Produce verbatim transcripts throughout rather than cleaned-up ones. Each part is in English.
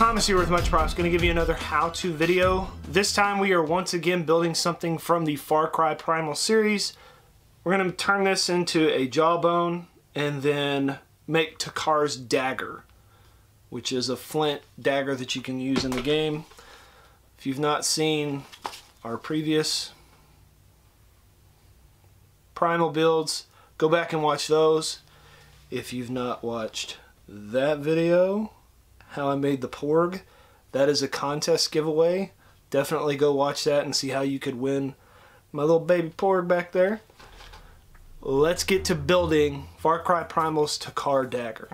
Thomas here with Much Props, going to give you another how-to video. This time we are once again building something from the Far Cry Primal series. We're going to turn this into a jawbone and then make Takkar's dagger, which is a flint dagger that you can use in the game. If you've not seen our previous Primal builds, go back and watch those. If you've not watched that video, how I made the Porg, that is a contest giveaway. Definitely go watch that and see how you could win my little baby Porg back there. Let's get to building Far Cry Primal's Takkar dagger.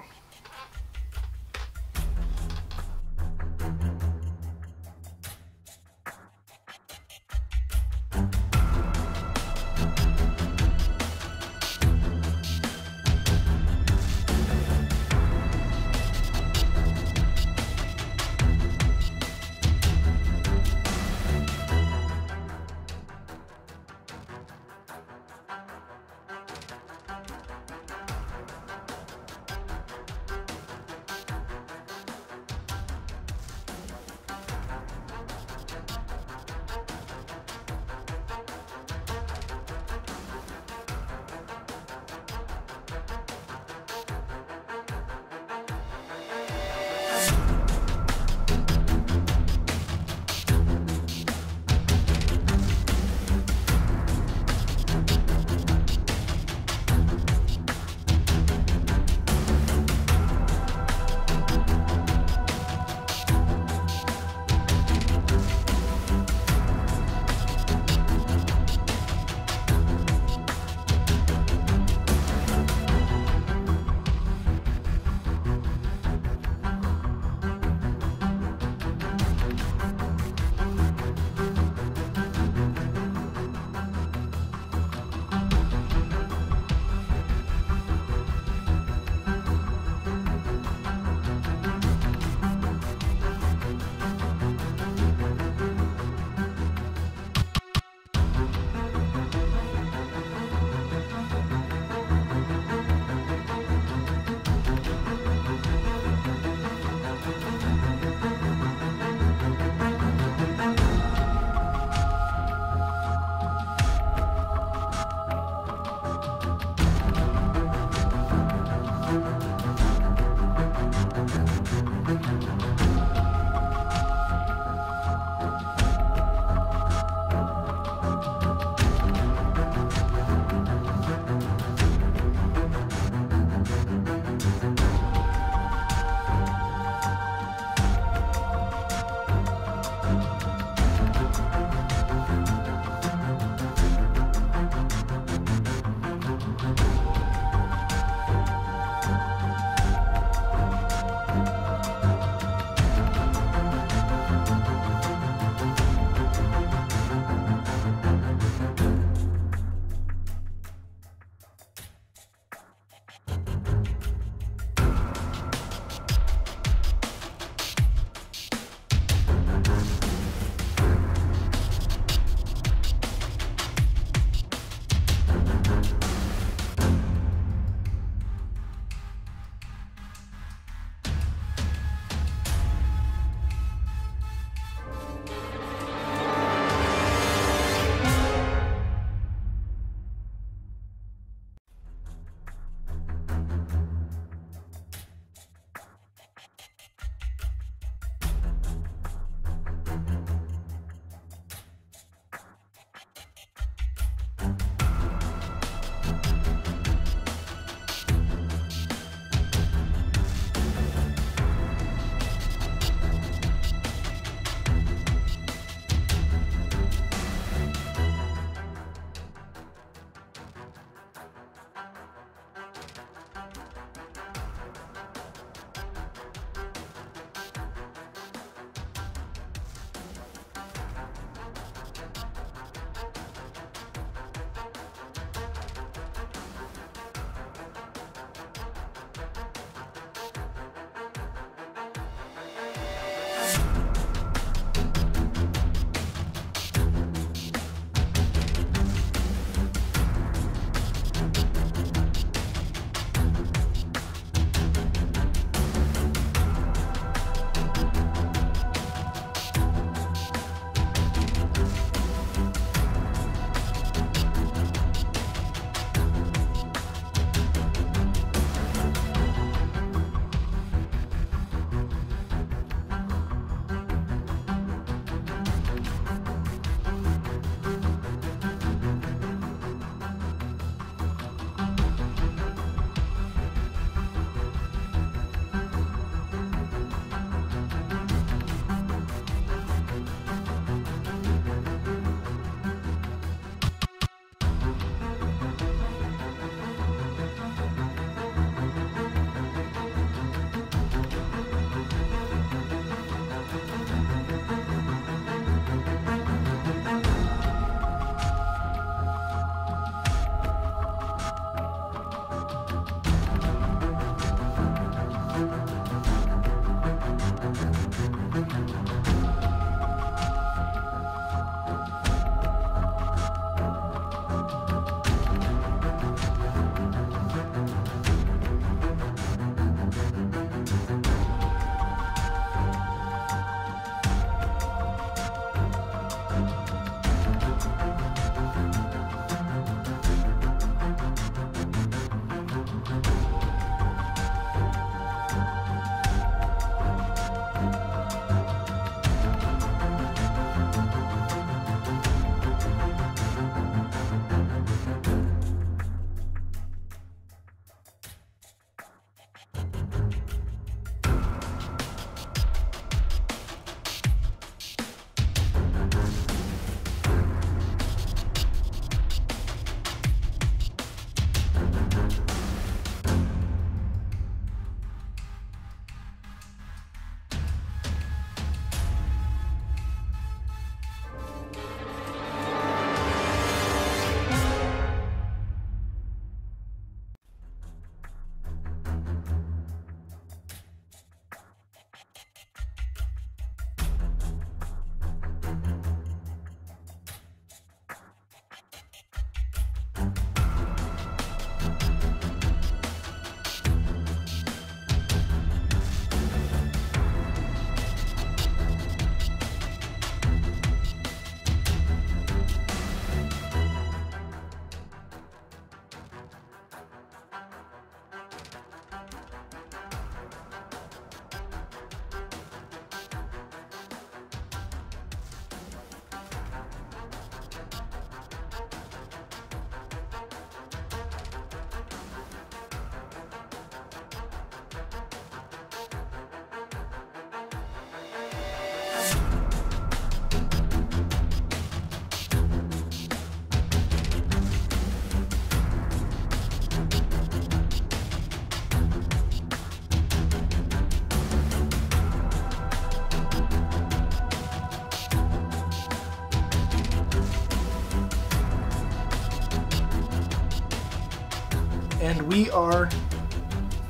and we are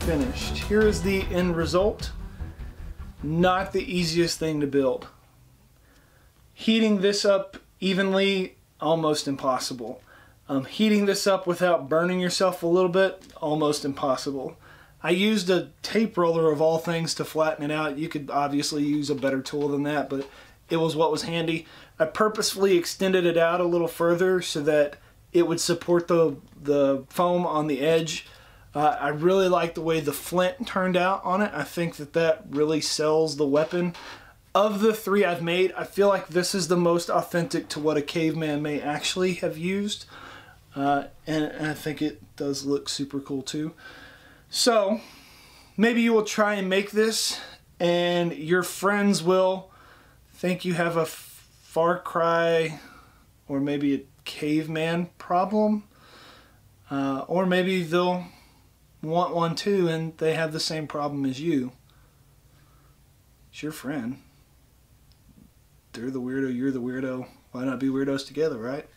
finished. Here is the end result. Not the easiest thing to build. Heating this up evenly, almost impossible. Um, heating this up without burning yourself a little bit, almost impossible. I used a tape roller of all things to flatten it out. You could obviously use a better tool than that, but it was what was handy. I purposefully extended it out a little further so that it would support the, the foam on the edge. Uh, I really like the way the flint turned out on it. I think that that really sells the weapon. Of the three I've made, I feel like this is the most authentic to what a caveman may actually have used. Uh, and, and I think it does look super cool too. So maybe you will try and make this, and your friends will think you have a Far Cry or maybe a caveman problem, uh, or maybe they'll want one too and they have the same problem as you. It's your friend. They're the weirdo, you're the weirdo. Why not be weirdos together, right?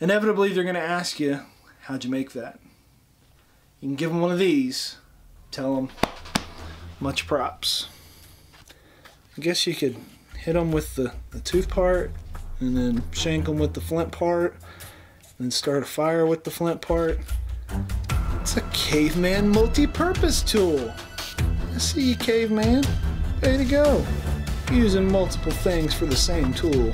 Inevitably, they're going to ask you, how'd you make that? You can give them one of these. Tell them, much props. I guess you could hit them with the, the tooth part, and then shank them with the flint part, and then start a fire with the flint part. It's a caveman multi-purpose tool. I see you, caveman. Way to go. Using multiple things for the same tool.